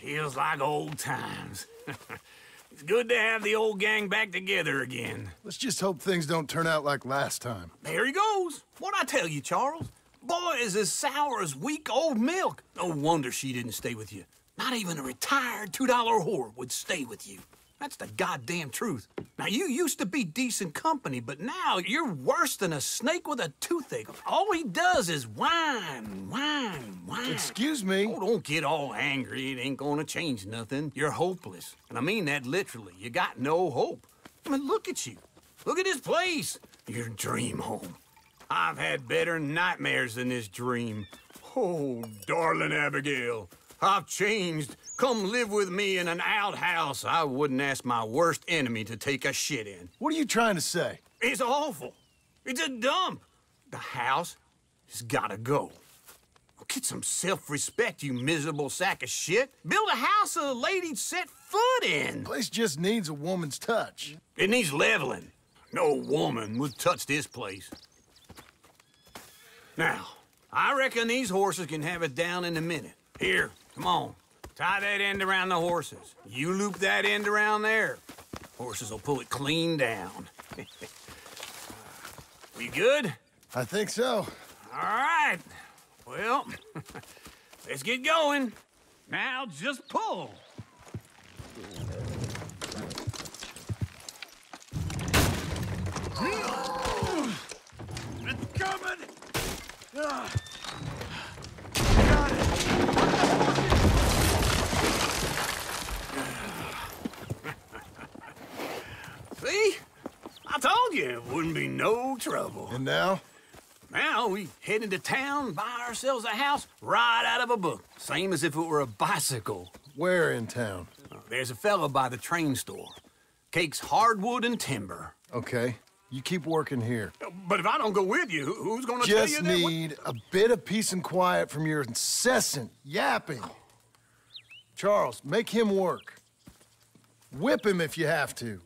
Feels like old times. It's good to have the old gang back together again. Let's just hope things don't turn out like last time. There he goes. What'd I tell you, Charles? Boy is as sour as weak old milk. No wonder she didn't stay with you. Not even a retired $2 whore would stay with you. That's the goddamn truth. Now, you used to be decent company, but now you're worse than a snake with a toothache. All he does is whine, whine, whine. Excuse me? Oh, don't get all angry. It ain't gonna change nothing. You're hopeless. And I mean that literally. You got no hope. I mean, look at you. Look at this place. Your dream home. I've had better nightmares than this dream. Oh, darling Abigail. I've changed. Come live with me in an outhouse I wouldn't ask my worst enemy to take a shit in. What are you trying to say? It's awful. It's a dump. The house has gotta go. Get some self-respect, you miserable sack of shit. Build a house a lady set foot in. The place just needs a woman's touch. It needs leveling. No woman would touch this place. Now, I reckon these horses can have it down in a minute. Here, come on. Tie that end around the horses. You loop that end around there. Horses will pull it clean down. We good? I think so. All right. Well, let's get going. Now just pull. It's coming! Got it! See? I told you it wouldn't be no trouble. And now? Now we head into town, buy ourselves a house right out of a book. Same as if it were a bicycle. Where in town? There's a fella by the train store. Cakes hardwood and timber. Okay. You keep working here. But if I don't go with you, who's gonna tell you that? Just need a bit of peace and quiet from your incessant yapping. Oh. Charles, make him work. Whip him if you have to.